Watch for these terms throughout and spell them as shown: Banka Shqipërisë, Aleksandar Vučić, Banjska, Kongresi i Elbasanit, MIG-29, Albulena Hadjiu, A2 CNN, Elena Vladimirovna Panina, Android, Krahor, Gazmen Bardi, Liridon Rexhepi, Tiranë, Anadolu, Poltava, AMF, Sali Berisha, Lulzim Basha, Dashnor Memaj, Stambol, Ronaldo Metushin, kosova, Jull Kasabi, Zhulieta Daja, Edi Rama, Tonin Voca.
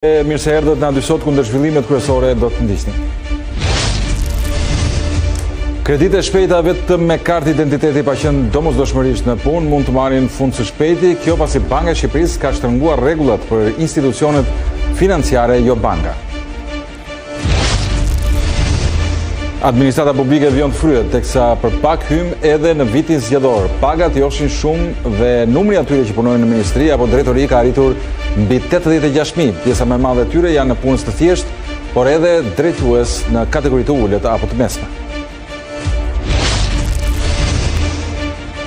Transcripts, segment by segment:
Mirë se erdhët në A2 sot kundër zhvillimet kryesore do të ndiqni. Kreditë e shpejta vetëm me kartë identiteti pa qenë domosdoshmërisht në punë mund të marrin fund së shpejti, kjo pasi Banka e Shqipërisë ka shtrënguar rregullat për institucionet financiare jo banka. Administrata publike vjen të fryhet teksa për pak hym edhe në vitin zgjedhor. Pagat joshin shumë dhe numri atyre që punojnë në ministri apo drejtori ka arritur mbi 86.000. Pjesa më e madhe e tyre janë në punës të thjeshtë, por edhe drejtues në kategoritë të ulët apo të mesme.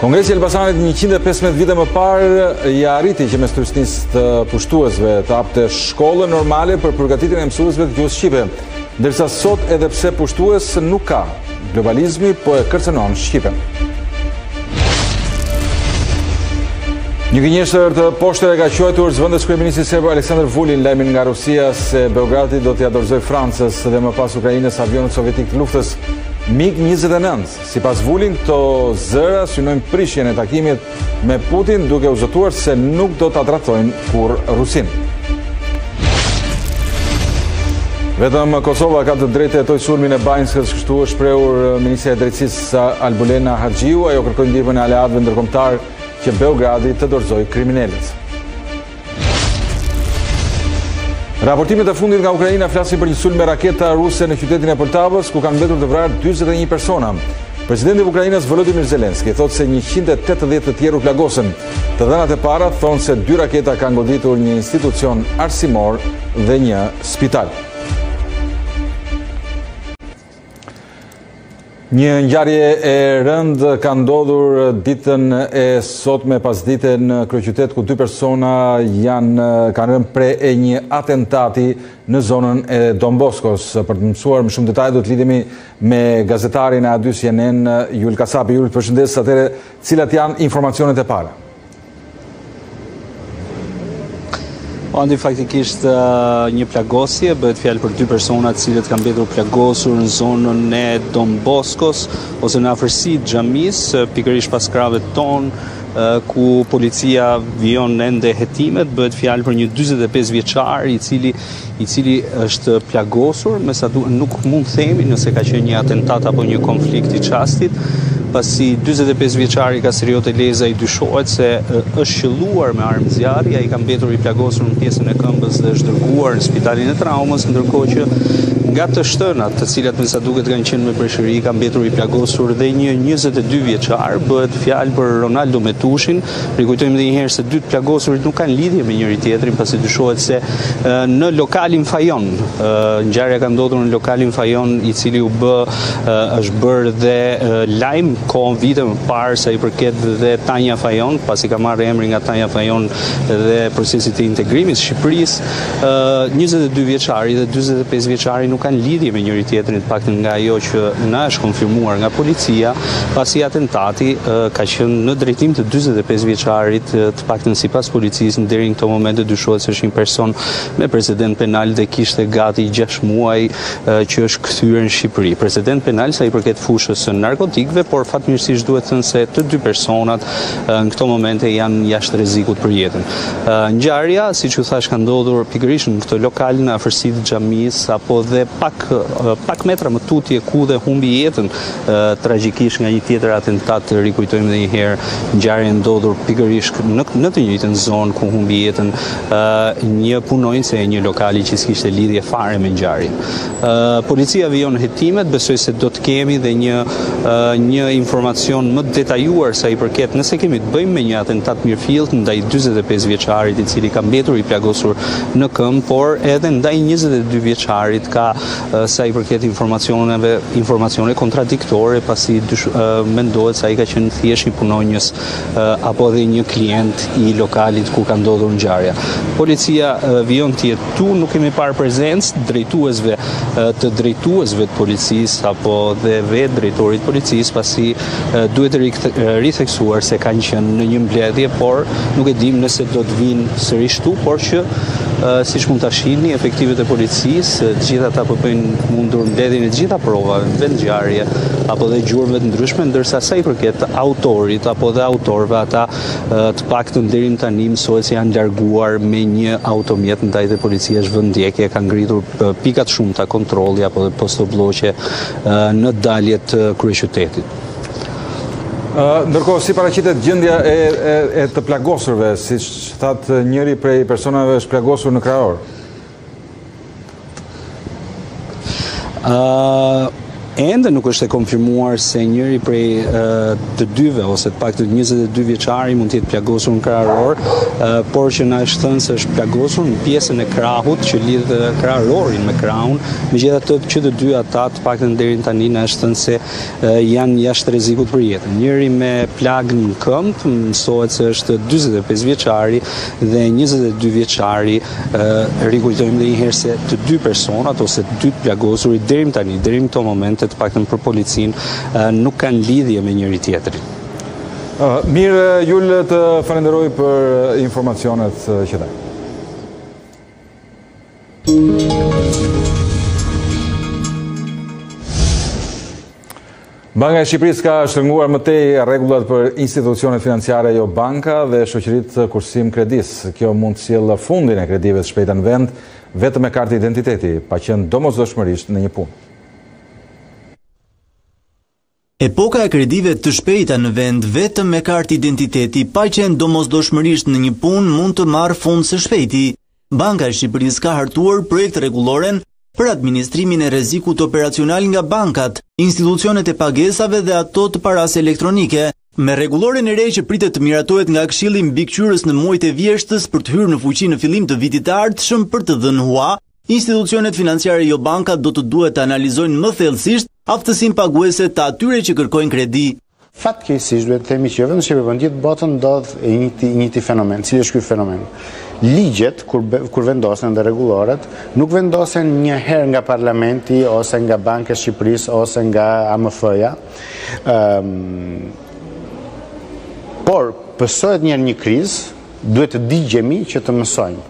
Kongresi i Elbasanit 115 vite më parë ja arriti që mes turistënisë të pushtuesve të hapte shkollë normale për përgatitjen e mësuesve të gjuhës shqipe, ndërsa sot edhe pse pushtues nuk ka, globalizmi po e kërcënon shqipen. Një gënjeshtër të poshtë e ka quajtur zëvendës kryeministri serb Aleksandar Vulin lajmin nga Rusia se Beogradi do t'ia dorëzojë Francës dhe më pas Ukrainës avionin sovjetik të luftës MIG-29. Sipas Vulin, këto zëra synojnë prishjen e takimit me Putin, duke u zëtuar se nuk do ta trajtojnë kurrë Rusin. Vetëm Kosova ka të drejtë të hetojë sulmin e Banjskës, kështu është shprehur ministra e drejtësisë Albulena Hadjiu, ajo kërkoi ndihmën e aleatëve ndërkombëtar që Beogradi të dorëzojë kriminalët. Raportimet e fundit nga Ukraina flasin për një sulm me raketa ruse në qytetin e Poltavës, ku kanë mbetur të vrarë 41 persona. Presidenti i Ukrainës Volodymyr Zelenski thotë se 180 të tjerë u plagosen. Të dhënat e para thonë se 2 raketa kanë goditur një institucion arsimor dhe një spital. Një ngjarje e rëndë ka ndodhur ditën e sotme pasdite në kryeqytet ku 2 persona kanë rënë pre e një atentati në zonën e Don Boscos. Për të mësuar më shumë detaje do të lidhemi me gazetarin e A2 CNN Jull Kasabi. Jull Përshëndes, atëherë cilat janë informacionet e para? Andi, faktikisht një plagosje, bëhet fjalë për 2 persona të cilët kanë mbetur plagosur në zonën e Don Boscos ose në afërsi xhamisë, pikërisht pas krave ton ku policia vijon ende hetimet, bëhet fjalë për një 45 vjeçar i cili është plagosur, nuk mund themi nëse ka qenë një atentat apo një konflikt i çastit. Pasi 45 vjeçari ka seriote leza i dyshohet se është shëlluar me armë zjarri, ai ka mbetur i plagosur në pjesën e këmbës dhe është dërguar në spitalin e traumës, ndërkohë që nga të shtënat, të cilat me sa duket kanë qenë me breshëri, ka mbetur i plagosur dhe një 22 vjeçar, bëhet fjalë për Ronaldo Metushin. Rikujtojmë edhe një herë se 2 të plagosurit nuk kanë lidhje me njëri tjetrin, pasi dyshohet se në lokalin Fajon, ngjarja ka ndodhur në lokalin Fajon, i cili është bërë dhe lajm kohën vite më parë sa i përket dhe Tanja Fajon, pasi ka marrë emrin nga Tanja Fajon dhe procesi i integrimit në Shqipëri. 22 vjeçari dhe 45 vjeçari nuk kanë lidhje me njëri tjetrin, të paktën nga ajo që na është konfirmuar nga policia, pasi atentati ka qenë në drejtim të 45 vjeçarit, të paktën sipas policisë deri në këtë moment dyshohet se është një person me precedent penal dhe kishte gati 6 muaj që është kthyer në Shqipëri. Precedent penal sa i përket fushës së narkotikëve, por fatmirësisht duhet të thënë se të 2 personat në këto momente janë jashtë rrezikut për jetën. Ngjarja, siç u thash, ka ndodhur pikërisht në këtë lokal në afërsi të xhamisë apo dhe pak metra më tutje ku dhe humbi jetën tragjikisht nga një tjetër atentat. Rikujtojmë edhe një herë ngjarjen ndodhur pikërisht në të njëjtën zonë ku humbi jetën një punonjës e një lokali që s'kishte lidhje fare me ngjarjen. Policia vijon hetimet, besoj se do të kemi dhe një informacion më detajuar sa i përket nëse kemi të bëjmë me një atentat mirëfillt ndaj 45 vjeçarit i cili ka mbetur i plagosur në këmbë, por edhe ndaj 22 vjeçarit ka sa i përket informacione kontradiktore, pasi mendohet se ai ka qenë thjesht i punonjës apo edhe një klient i lokalit ku ka ndodhur ngjarja. Policia vijon të jetë tu, nuk kemi parë prezencë të drejtuesve të policisë apo dhe vetë drejtorit policisë, pasi duhet ritheksuar se kanë qenë në një mbledhje, por nuk e dim nëse do të vinë sërish tu, por që siç mund ta shihni, efektivet e policisë, të gjitha ata po bëjnë mundur mbledhjen e gjitha provave, vendngjarje apo dhe gjurmëve të ndryshme, ndërsa sa i përket autorit apo dhe autorëve, ata të paktën deri më tani mësohet se janë larguar me një automjet ndaj të policisë zhvendjekje, kanë ngritur pika të shumta kontrolli apo dhe postobllogje në daljet kryeqytetit. Ndërkohë, si paraqitet gjendja e të plagosurve, si thatë njëri prej personave është plagosur në Krahor? Ende nuk është e konfirmuar se njëri prej të dyve, ose të paktën 22 vjeçari mund të jetë plagosur në Krahor, por që na është thënë se është plagosur në pjesën e krahut që lidh Krahorin me krahun, megjithatë që të dy ata të paktën deri tani na është thënë se janë jashtë rrezikut për jetën. Njëri me plagë në këmbë, mësohet se është 45 vjeçari dhe 22 vjeçari, rikujtojmë edhe një herë se të dy personat ose të dy plagosurit deri tani, deri në këtë moment të paktën për policinë nuk kanë lidhje me njëri tjetrin. Mirë, Jull, të falenderoj për informacionet që dha. Banka e Shqipërisë ka shtrënguar më tej rregullat për institucionet financiare jo banka dhe shoqëritë kursim kredis. Kjo mund të sjellë fundin e kredive të shpejta në vend vetëm me kartë identiteti, pa qenë domosdoshmërisht në një punë. Epoka e kredive të shpejta në vend vetëm me kartë identiteti pa qenë domosdoshmërisht në një punë mund të marrë fund së shpejti. Banka e Shqipërisë ka hartuar projekt rregulloren për administrimin e rrezikut operacional nga bankat, institucionet e pagesave dhe ato të parasë elektronike. Me rregulloren e re që pritet të miratohet nga Këshilli mbi kqyrës në muajt e vjeshtës për të hyrë në fuqi në fillim të vitit të ardhshëm për të dhënë hua, institucionet financiare jo bankat do të duhet të analizojnë më thellësisht aftësinë paguese të atyre që kërkojnë kredi. Fatkeqësisht duhet të themi që vetëm në Shqipëri, por në gjithë botën ndodh njëjti fenomen. Cili është ky fenomen? Ligjet, kur vendosen dhe rregulloret, nuk vendosen një herë nga Parlamenti ose nga Banka e Shqipërisë ose nga AMF-ja. Por pësohet njëherë një krizë, duhet të digjemi që të mësojmë.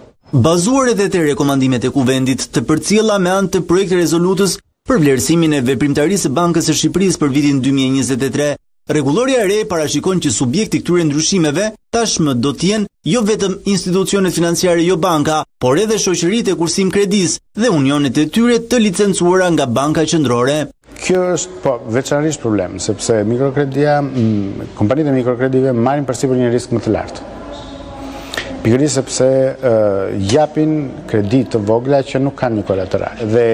Bazuar edhe te rekomandimet e kuvendit të përcjella me anë të projektit rezolutës për vlerësimin e veprimtarisë së Bankës së Shqipërisë për vitin 2023, rregulloria e re parashikon që subjekti i këtyre ndryshimeve tashmë do të jenë jo vetëm institucionet financiare jo banka, por edhe shoqëritë e kursim kredis dhe unionet e tyre të licencuara nga Banka Qendrore. Kjo është veçanërisht problem, sepse mikrokredia, kompanitë e mikrokradive marrin përsipër një risk më të lartë. Pikërisht sepse japin kreditë të vogla që nuk kanë një kolateral dhe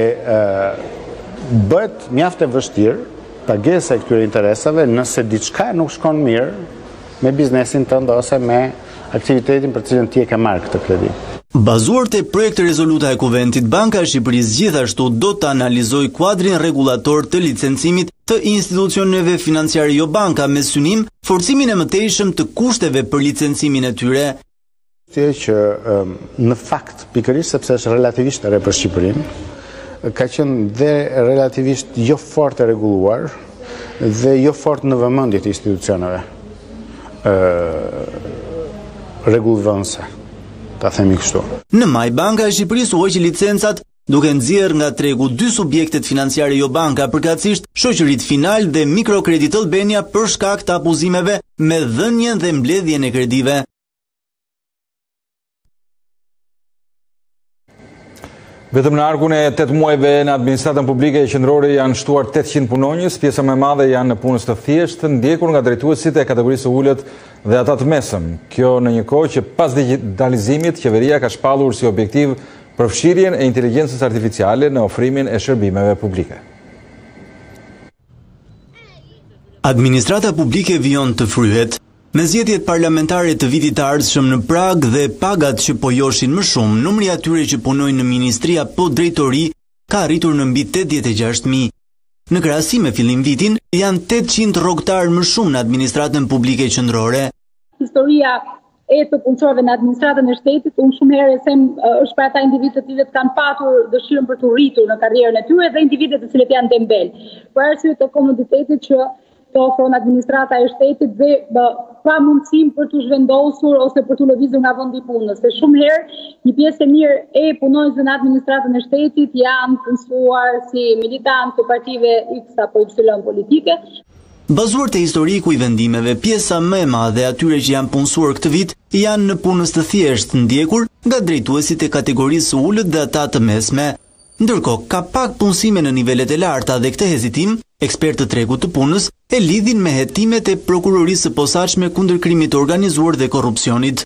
bëhet mjaft e vështirë pagesa e këtyre interesave nëse diçka nuk shkon mirë me biznesin tënd ose me aktivitetin për cilën ti e ke marrë këtë kredi. Bazuar te projekti rezoluta e kuvendit, Banka e Shqipërisë gjithashtu do të analizojë kuadrin rregullator të licencimit të institucioneve financiare jo banka me synim forcimin e mëtejshëm të kushteve për licencimin e tyre. Që në fakt pikërisht sepse është relativisht e re për Shqipërinë, ka qenë dhe relativisht jo fort e rregulluar dhe jo fort në vëmendje të institucioneve rregullvënëse, ta themi kështu. Në maj, Banka e Shqipërisë u hoqi licencat duke nxjerrë nga tregu dy subjektet financiare jo banka, përkatësisht Shoqëritë Final dhe Mikrokredit Albania për shkak të abuzimeve me dhënien dhe mbledhjen e kredive. Vetëm në arkun e 8 muajve në administratën publike e qendrore janë shtuar 800 punonjës, pjesa më e madhe janë në punës të thjeshtë, ndjekur nga drejtuesit e kategorisë së ulët dhe ata të mesëm. Kjo në një kohë që pas digitalizimit, qeveria ka shpallur si objektiv përfshirjen e inteligjencës artificiale në ofrimin e shërbimeve publike. Administrata publike vion të fryhet. Me zgjedhjet parlamentare të vitit të ardhshëm në Prag dhe pagat që po joshin më shumë, numri atyre që punojnë në ministri apo drejtori ka arritur në mbi 86.000. Në krahasim me fillim vitin, janë 800 rrogtar më shumë në administratën publike qendrore. Historia e të punëtorëve në administratën e shtetit, unë shumë herë them, është për ata individët të cilët kanë patur dëshirën për të rritur në karrierën e tyre dhe individët të cilët janë dembel. Për arsye të komoditetit që të ofron administrata e shtetit dhe pa mundësim për të zhvendosur ose për të lëvizur nga vendi i punës. Se shumë herë një pjesë e mirë e punonjësve në administratën e shtetit janë punësuar si militantë të partive X apo Y politike. Bazuar te historiku i vendimeve, pjesa më e madhe atyre që janë punësuar këtë vit janë në punës të thjeshtë ndjekur nga drejtuesit e kategorisë së ulët dhe ata të mesme. Ndërkohë, ka pak punësime në nivelet e larta dhe këtë hezitim, ekspertë të tregut të punës e lidhin me hetimet e prokurorisë së posaçme kundër krimit të organizuar dhe korrupsionit.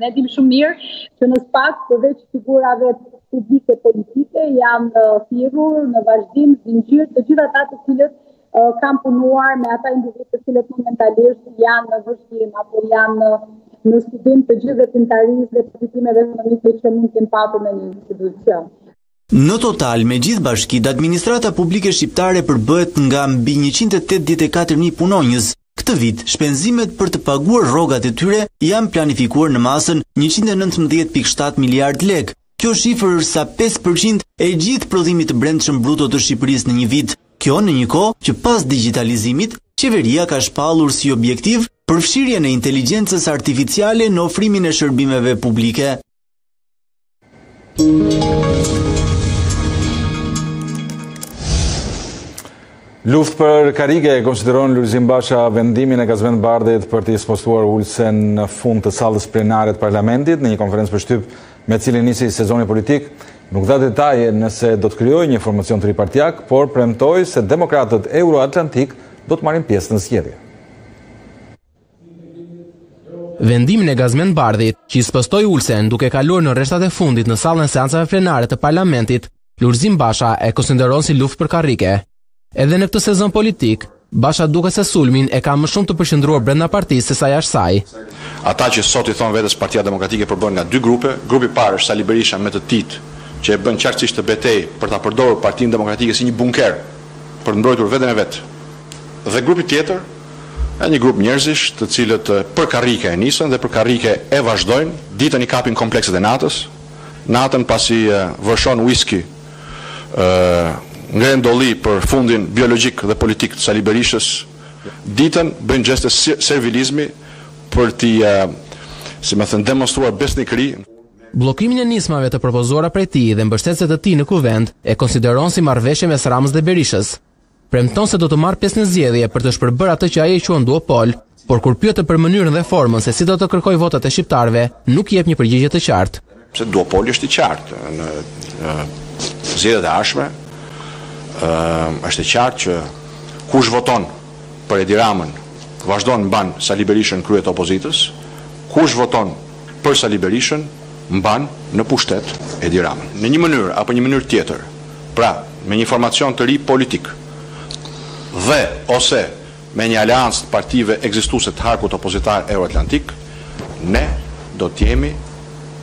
Ne dim shumë mirë që në SPAK, përveç figurave publike politike, janë thirrur në vazhdim zinxhir të gjithë ata të cilët kanë punuar me ata individë të cilët momentalisht janë në vështirësi apo janë në studim të gjithë veprimtarisë dhe përfitimeve ekonomike që mund të kenë patur në një institucion. Në total, me gjithë bashkitë, administrata publike shqiptare përbëhet nga mbi 184.000 punonjës. Këtë vit, shpenzimet për të paguar rrogat e tyre janë planifikuar në masën 119.7 miliard lek. Kjo shifër është sa 5% e gjithë prodhimit të brendshëm bruto të Shqipërisë në një vit. Kjo në një kohë që pas digitalizimit, qeveria ka shpallur si objektiv përfshirjen e inteligjencës artificiale në ofrimin e shërbimeve publike. Luft për karige e konsideron Lulzim Basha vendimin e Gazmen Bardit për t'i spostuar ulsen në fund të sallës plenaret parlamentit në një konferencë për shtyp me cilin nisi sezoni politik. Nuk dha detaje nëse do të kryoj një formacion tripartiak, por premtoi se demokratët euroatlantik do të marrin pjesë në zgjedhje. Vendimin e Gazmen Bardit, që i spostoi ulsen duke kaluar në rreshtat e fundit në sallën e seancave plenare të parlamentit, Lulzim Basha e konsideron si luftë për karrige. Edhe në këtë sezon politik, Basha duket se sulmin e ka më shumë të përqendruar brenda partisë sesa jashtë saj. Ata që sot i thon vetes Partia Demokratike përbën nga dy grupe. Grupi i parë është Sali Berisha me të tij, që e bën qartësisht të betejë për ta përdorur Partinë Demokratike si një bunker për mbrojtur veten e vet. Dhe grupi tjetër, një grup njerëzish të cilët për karrike e nisën dhe për karrike e vazhdojnë, ditën i kapin komplekset e natës, natën pasi vëshon whisky, ngren dolli për fundin biologjik dhe politik të Sali Berishës, ditën bëjnë gjeste servilizmi për t'i, si më thënë, demonstruar besnikëri. Bllokimin e nismave të propozuara prej tij dhe mbështetësit e tij në kuvent e konsideron si marrëveshje mes Ramës dhe Berishës. Premton se do të marrë pjesë në zgjedhje për të shpërbërë atë që ai e quan duopol, por kur pyetë për mënyrën dhe formën se si do të kërkojë votat e shqiptarëve, nuk jep një përgjigje të qartë. Pse duopoli është i qartë në zgjedhjet e ardhshme. Është e qartë që kush voton për Edi Ramën vazhdon mban Sali Berishën kryet opozitës, kush voton për Sali Berishën mban në pushtet Edi Ramën. Në një mënyrë apo një mënyrë tjetër, pra me një formacion të ri politik dhe ose me një aleancë të partive ekzistuese të harkut opozitar euroatlantik, ne do të jemi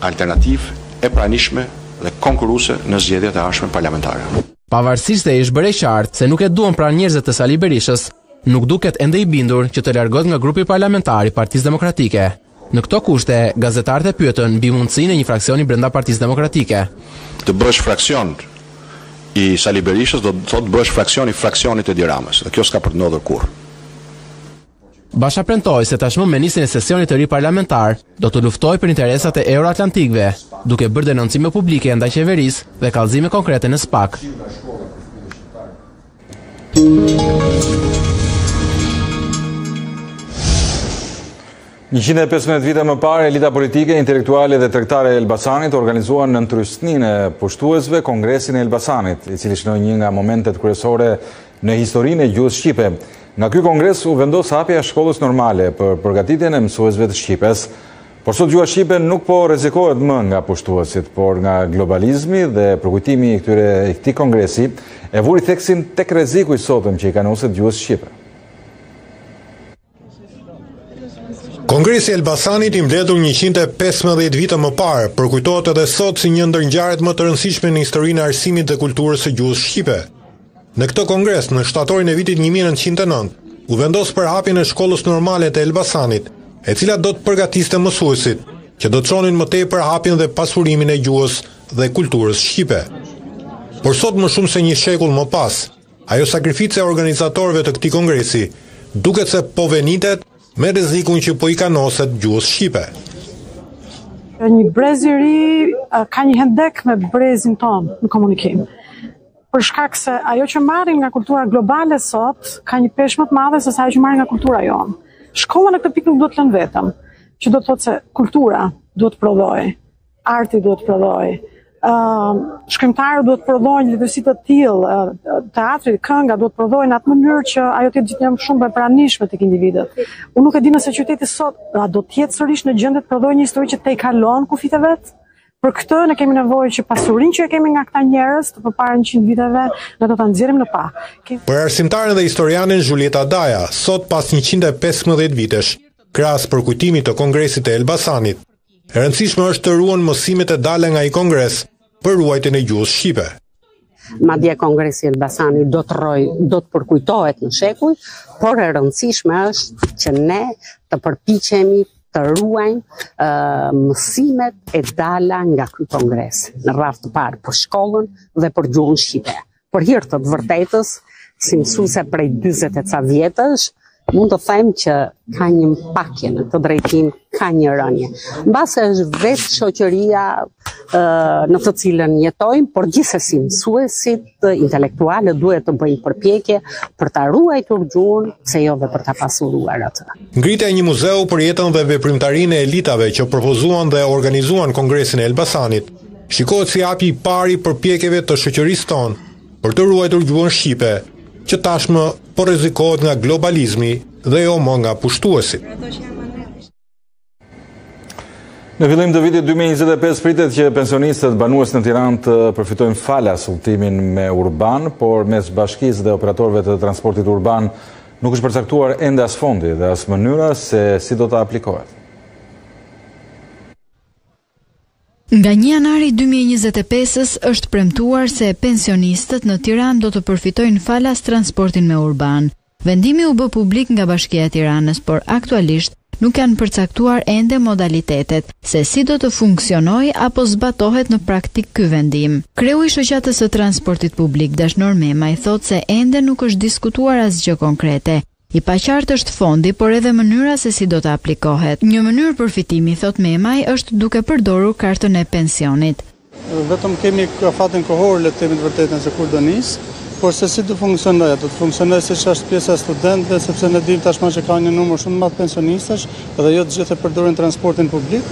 alternativë e pranishme dhe konkurruese në zgjedhjet e ardhshme parlamentare. Pavarësisht se ishte bërë qartë se nuk e duan pranë njerëzit të Sali Berishës, nuk duket ende i bindur që të largohet nga grupi parlamentar i Partisë Demokratike. Në këto kushte, gazetarët e pyetën mbi mundësinë e një fraksioni brenda Partisë Demokratike. Të bësh fraksion i Sali Berishës do të thotë bësh fraksion i fraksionit të Edi Ramës, dhe kjo s'ka për të ndodhur kurrë. Basha premtoi se tashmë me nisjen e sesionit të ri parlamentar do të luftojë për interesat e euroatlantikëve, duke bërë denoncime publike ndaj qeverisë dhe kallëzime konkrete në SPAK. Thank you. 115 vite më parë, elita politike, intelektuale dhe tregtare e Elbasanit organizuan në ndrysninë e pushtuesve Kongresin e Elbasanit, i cili shënoi një nga momentet kryesore në historinë e gjuhës shqipe. Nga ky kongres u vendos hapja e shkollës normale për përgatitjen e mësuesve të shqipes, por sot gjuha shqipe nuk po rrezikohet më nga pushtuesit, por nga globalizmi dhe përkujtimi i këtij kongresi e vuri theksin tek rreziku i sotëm që i kanoset gjuhës shqipe. Kongresi i Elbasanit i mbledhur 115 vite më parë, përkujtohet edhe sot si një ndër ngjarjet më të rëndësishme në historinë e arsimit dhe kulturës së gjuhës shqipe. Në këtë kongres, në shtatorin e vitit 1909, u vendos për hapjen e shkollës normale të Elbasanit, e cila do të përgatiste mësuesit, që do të çonin më tepër hapjen dhe pasurimin e gjuhës dhe kulturës shqipe. Por sot më shumë se një shekull më pas, ajo sakrifica e organizatorëve të këtij kongresi duket se po venitet me rrezikun që po i kanoset gjuhës shqipe. Një brez I ri ka një hendek me brezin ton në komunikim. Për shkak se ajo që marrim nga kultura globale sot ka një peshë më të madhe se sa ajo që marrim nga kultura jonë. Shkolla në këtë pikë nuk duhet të lënë vetëm, që do të thotë se kultura duhet të prodhojë, arti duhet të prodhojë, shkrimtarët duhet të prodhojnë lëvizje të tillë, teatri, kënga duhet të prodhojnë në atë mënyrë që ajo të jetë gjithmonë shumë e pranishme tek individët. Unë nuk e di nëse qyteti sot do të jetë sërish në gjendje të prodhojë një histori që te i kalon kufitë vet. Për këtë ne kemi nevojë që pasurinë që kemi nga këta njerëz të përpara 100 viteve ne do ta nxjerrim në pa. Për arsimtarën dhe historianin Zhulieta Daja, sot pas 115 vitesh, krahas përkujtimit të Kongresit të Elbasanit, e rëndësishme është të ruhen mësimet e dalë nga ai kongres për ruajtjen e gjuhës shqipe. Madje Kongresi I Elbasanit do të përkujtohet në shekuj, por e rëndësishme është që ne të përpiqemi të ruajnë mësimet e dala nga ky kongres, në radhë të parë për shkollën dhe për gjuhën shqipe. Për hir të vërtetës, si mësuese prej 40 e ca vjetësh, mund të them që ka një mpakje në këtë drejtim, ka një rënje. Mbase është vetë shoqëria në të cilën jetojmë, por gjithsesi mësuesit intelektuale duhet të bëjnë përpjekje për ta ruajtur gjuhën, se jo dhe për ta pasuruar atë. Ngritja e një muzeu për jetën dhe veprimtarinë e elitave që propozuan dhe organizuan Kongresin e Elbasanit, shikohet si hapi I pari përpjekjeve të shoqërisë tonë për të ruajtur gjuhën shqipe, që tashmë po rrezikohet nga globalizmi dhe jo më nga pushtuesit. Në fillim të vitit 2025 pritet që pensionistët banues në Tiranë të përfitojnë falas udhëtimin me urban, por mes bashkisë dhe operatorëve të transportit urban nuk është përcaktuar ende as fondi dhe as mënyra se si do ta aplikohet. Nga 1 janari 2025-s është premtuar se pensionistët në Tiranë do të përfitojnë falas transportin me urban. Vendimi u bë publik nga Bashkia e Tiranës, por aktualisht nuk janë përcaktuar ende modalitetet se si do të funksionojë apo zbatohet në praktik ky vendim. Kreu I Shoqatës së Transportit Publik Dashnor Memaj thotë se ende nuk është diskutuar asgjë konkrete. I paqartë është fondi, por edhe mënyra se si do të aplikohet. Një mënyrë përfitimi, thot Memaj, është duke përdorur kartën e pensionit. Vetëm kemi afatin kohor, le të themi të vërtetën se kur do nis, por se si do funksionojë, do të funksionojë siç është pjesa e studentëve, sepse ne dimë tashmë që ka një numër shumë të madh pensionistësh, dhe jo të gjithë e përdorin transportin publik,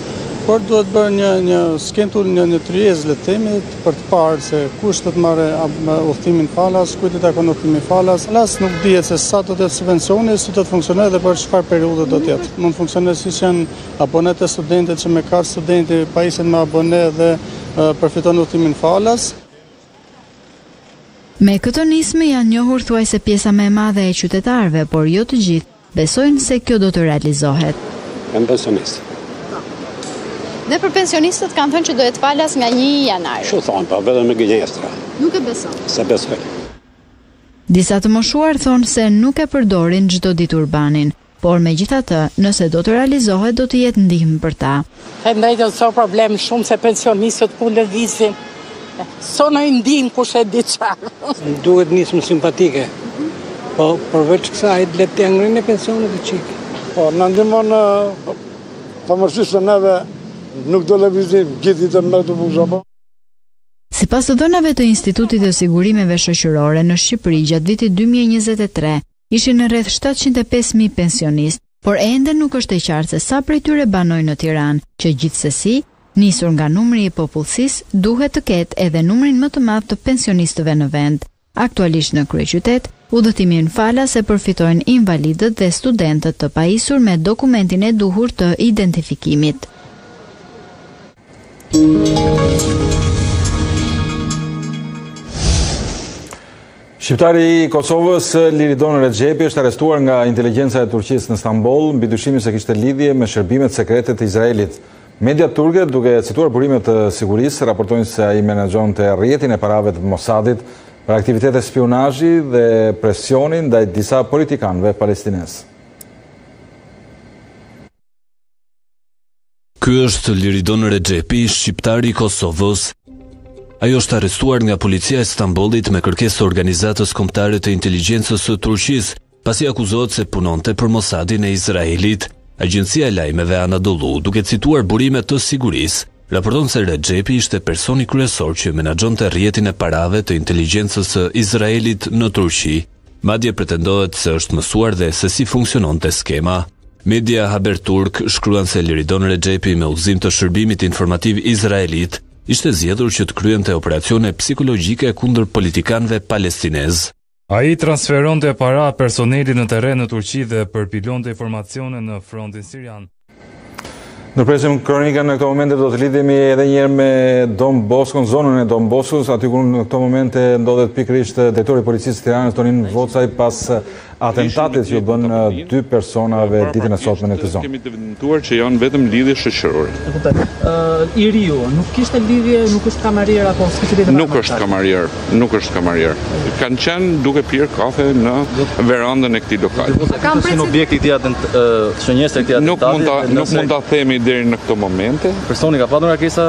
por duhet bërë një skentull, një tryezë le të themi për të parë se kush do të marrë udhëtimin falas, kujt I takon udhëtimin falas. Falas nuk dihet se sa do të subvencionohet, si do të funksionojë dhe për çfarë periudhë do të jetë. Mund të funksionojë siç janë abonete studentët që me kartë studenti pajisen me abone dhe përfiton udhëtimin falas. Me këtë nismë janë njohur thuajse pjesa më e madhe e qytetarëve, por jo të gjithë besojnë se kjo do të realizohet. Dhe për pensionistët kanë thënë që duhet falas nga 1 janar. Çu thonë, pa vetëm me gënjestra. Nuk e beson. Se besoj. Disa të moshuar thonë se nuk e përdorin çdo ditë urbanin, por megjithatë, nëse do të realizohet do të jetë ndihmë për ta. Them drejtën, so problem shumë se pensionistët ku lëvizin. Sonoj ndihmë kush e di çfarë. Duhet nismë simpatike. Po përveç kësaj le të ngrihen pensionet e çik. Po na ndihmon pavarësisht se neve nuk do lëvizim gjithë ditën me autobusën. Sipas të dhënave të Institutit të Sigurimeve Shoqërore në Shqipëri gjatë vitit 2023, ishin rreth 705.000 pensionistë, por ende nuk është e qartë se sa prej tyre banojnë në Tiranë, që gjithsesi, nisur nga numri I popullsisë, duhet të ketë edhe numrin më të madh të pensionistëve në vend. Aktualisht në kryeqytet, udhëtimin falas e përfitojnë invalidët dhe studentët të pajisur me dokumentin e duhur të identifikimit. Shqiptari I Kosovës Liridon Rexhepi është arrestuar nga inteligjenca e Turqisë në Stambol mbi dyshimin se kishte lidhje me shërbimet sekrete të Izraelit. Mediat turke, duke cituar burime të sigurisë, raportojnë se ai menaxhonte rrjetin e parave të Mosadit për aktivitete spionazhi dhe presionin ndaj disa politikanëve palestinesë. Ky është Liridon Rexhepi, shqiptari I Kosovës. Ajo është arrestuar nga policia e Stambollit me kërkesë të organizatës kombëtare të inteligjencës së Turqisë pasi akuzohet se punonte për Mosadin e Izraelit. Agjencia e Lajmeve Anadolu, duke cituar burime të sigurisë, raporton se Rexhepi ishte personi kryesor që menaxhonte rrjetin e parave të inteligjencës së Izraelit në Turqi. Madje pretendohet se është mësuar dhe se si funksiononte skema. Media Haberturk shkruan se Liridon Rexhepi me udhëzim të shërbimit informativ izraelit ishte zgjedhur që të kryente operacione psikologjike kundër politikanëve palestinezë. Ai transferonte para personelit në terren në Turqi dhe përpilonte informacione në frontin sirian. Ndërpresim kronikën në këto momente do të lidhemi edhe një herë me Don Boskun, zonën e Don Boskut, aty ku në këto momente ndodhet pikërisht drejtori i policisë së Tiranës Tonin Voce pas atentatit që bën dy personave ditën e sotme në këtë zonë. Kemi deventuar që janë vetëm lidhje shoqërore. E kuptoj. I riu nuk kishte lidhje, nuk është kamarier apo s'kishte. Nuk është kamarier. Kan qenë duke pirë kafe në verandën e këtij lokali. Kam pse objekti i këtij atentatit. Nuk mund ta themi deri në këtë momente. Personi ka patur akesa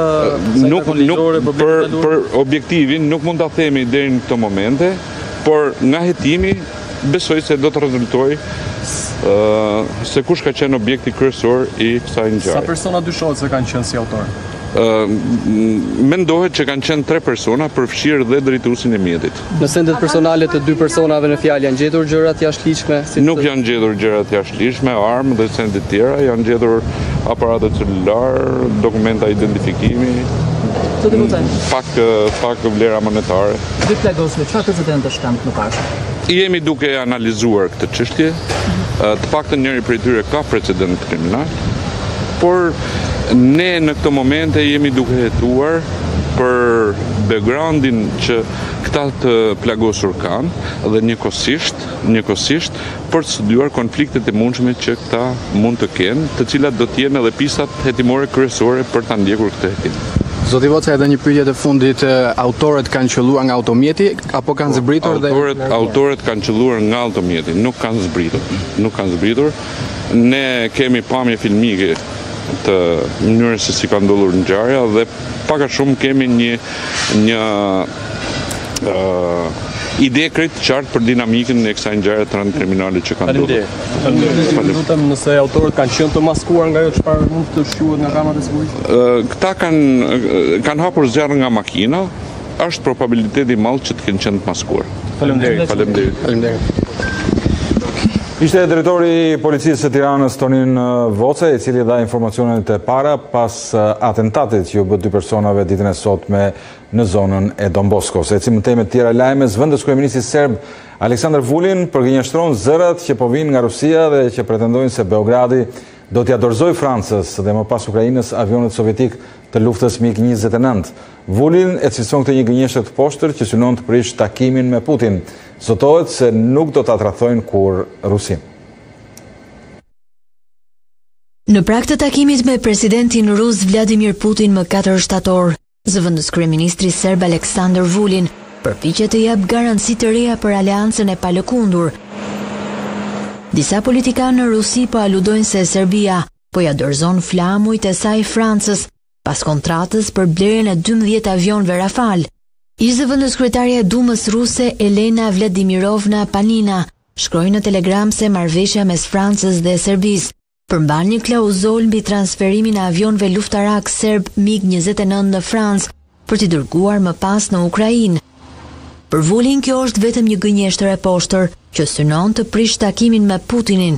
nuk për objektivin nuk mund ta themi deri në këtë momente, por nga hetimi besoj se do të rezultoj se kush ka qenë objekti kryesor i kësaj ngjarje. Sa persona dyshohet se kanë qenë si autor? Mendohet që kanë qenë 3 persona, përfshirë dhe drejtuesin e mjetit. Në sendet personale të dy personave në fjalë janë gjetur gjërat jashtëligjshme? Nuk janë gjetur gjërat jashtëligjshme, armë dhe sende të tjera, janë gjetur aparate celular, dokumenta identifikimi. Pak vlera monetare. Dy plagosme, çfarë incidente kanë më parë? Jemi duke analizuar këtë çështje. Të paktën njëri prej tyre ka precedent kriminal, por ne në këtë momente jemi duke hetuar për backgroundin që këta të plagosur kanë dhe njëkohësisht për të studiuar konfliktet e mundshme që këta mund të kenë, të cilat do të jenë edhe pistat hetimore kryesore për ta ndjekur këtë hetim. Zoti Voca, edhe një pyetje të fundit, autorët kanë qelluar nga automjeti apo kanë zbritur dhe autorët kanë qelluar nga automjeti, nuk kanë zbritur. Ne kemi pamje filmike të mënyrës se si ka ndodhur ngjarja dhe pak a shumë kemi një ide krejt qartë për dinamikën e kësaj ngjarje transcriminale që kanë ndodhur. Lutem nëse autorët kanë qenë të maskuar nga ajo çfarë mund të shquhet nga kamerat e sigurisë. Këta kanë hapur zjarr nga makina, është probabiliteti i madh që të kenë qenë të maskuar. Faleminderit. Ishte drejtori i policisë së Tiranës Tonin Voce, i cili dha informacionet e para pas atentatit që u bë dy personave ditën e sotme në zonën e Don Boskos. E cimën teme tjera lajme, zëvendës kryeministi serb Aleksandar Vulin përgënjeshtron zërat që po vijnë nga Rusia dhe që pretendojnë se Beogradi do t'ia dorëzojë Francës dhe më pas Ukrainës avionet sovjetik të luftës MiG-29. Vulin e cilson këtë një gënjeshtër të poshtër që synon të prish takimin me Putin. Zotohet se nuk do ta tradhojnë kur Rusin. Në prag të takimit me presidentin rus Vladimir Putin më 4 shtator, Zëvendës kryeministri serb Aleksandar Vulin përpiqet të jap garanci të reja për aleancën e palëkundur. Disa politikanë në Rusi po aludojnë se Serbia po ja dorëzon flamujt e saj Francës pas kontratës për blerjen e 12 avionëve Rafale. Ish zëvendës kryetaria e Dumës ruse Elena Vladimirovna Panina shkroi në Telegram se marrëveshja mes Francës dhe Serbisë përmban një klauzol mbi transferimin e avionëve luftarak serb MiG-29 në Francë për t'i dërguar më pas në Ukrainë. Për Vulin kjo është vetëm një gënjeshtër e poshtër që synon të prish takimin me Putinin.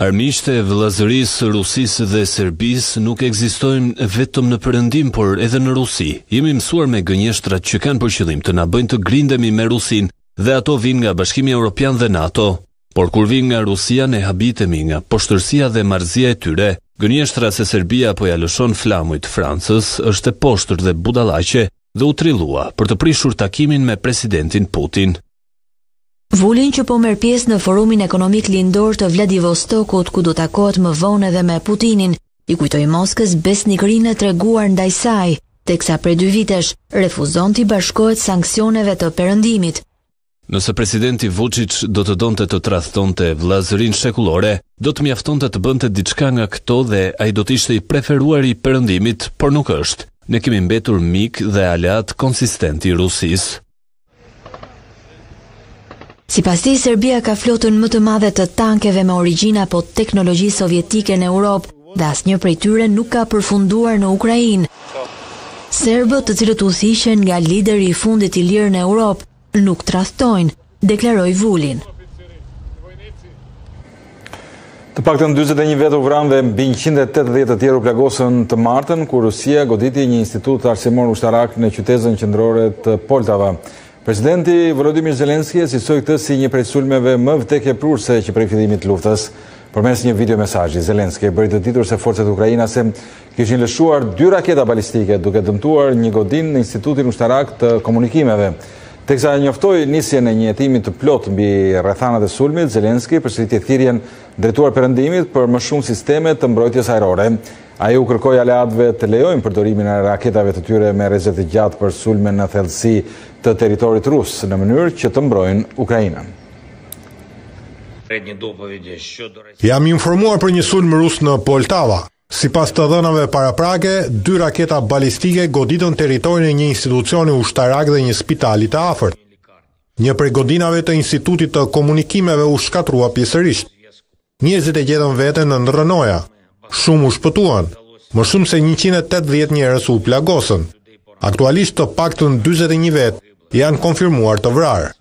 Armiqtë e vëllazërisë Rusisë dhe Serbisë nuk ekzistojnë vetëm në Perëndim, por edhe në Rusi. Jemi mësuar me gënjeshtrat që kanë për qëllim të na bëjnë të grindemi me Rusinë dhe ato vijnë nga Bashkimi Evropian dhe NATO. Por kur vijnë nga Rusia ne habitemi nga poshtërsia dhe marrëzia e tyre. Gënjeshtra se Serbia po ja lëshon flamujt Francës është e poshtër dhe budallaqe dhe u trillua për të prishur takimin me presidentin Putin. Vulin, që po merr pjesë në forumin ekonomik lindor të Vladivostokut ku do takohet më vonë edhe me Putinin, i kujtoi Moskës besnikërinë e treguar ndaj saj, teksa prej 2 vitesh refuzon t'i bashkohet sanksioneve të Perëndimit. Nëse presidenti Vučić do të donte të tradhtonte vllazërinë shekullore, do të mjaftonte të bënte diçka nga këto dhe ai do të ishte i preferuari i Perëndimit, por nuk është. Ne kemi mbetur mik dhe aleat konsistent i Rusisë. Sipas tij, Serbia ka flotën më të madhe të tankeve me origjinë apo teknologji sovjetike në Europë dhe asnjë prej tyre nuk ka përfunduar në Ukrainë. Serbët, të cilët udhëhiqen nga lideri i fundit i lirë në Europë, nuk tradhtojnë, deklaroi Vulin. Të paktën 41 vetë u vranë dhe mbi 180 të tjerë u plagosën të martën, kur Rusia goditi një institut arsimor ushtarak në qytetin qendrore të Poltava. Presidenti Volodymyr Zelenski sqaroi këtë si një prej sulmeve më vdekjeprurse që prej fillimit të luftës. Përmes një videomesazhi, Zelenski bëri të ditur se forcat ukrainase kishin lëshuar 2 raketa balistike, duke dëmtuar një godinë në Institutin Ushtarak të Komunikimeve. Teksa njoftoi nisjen e një hetimi të plot mbi rrethanat e sulmit, Zelenski përsëriti thirrjen drejtuar perëndimit për më shumë sisteme të mbrojtjes ajrore. Ai u kërkoi aleatëve të lejojnë përdorimin e raketave të tyre me rrezet të gjatë për sulme në thellësi të territorit rus në mënyrë që të mbrojnë Ukrainën. Jam informuar për një sulm rus në Poltava. Sipas të dhënave paraprake, 2 raketa balistike goditën territorin e një institucioni ushtarak dhe një spitali të afërt. Një prej godinave të Institutit të Komunikimeve u shkatrua pjesërisht. Njerëzit e gjetën veten në ndërrënoja. Shumë u shpëtuan. Më shumë se 180 njerëz u plagosën. Aktualisht të paktën 41 vet janë konfirmuar të vrarë.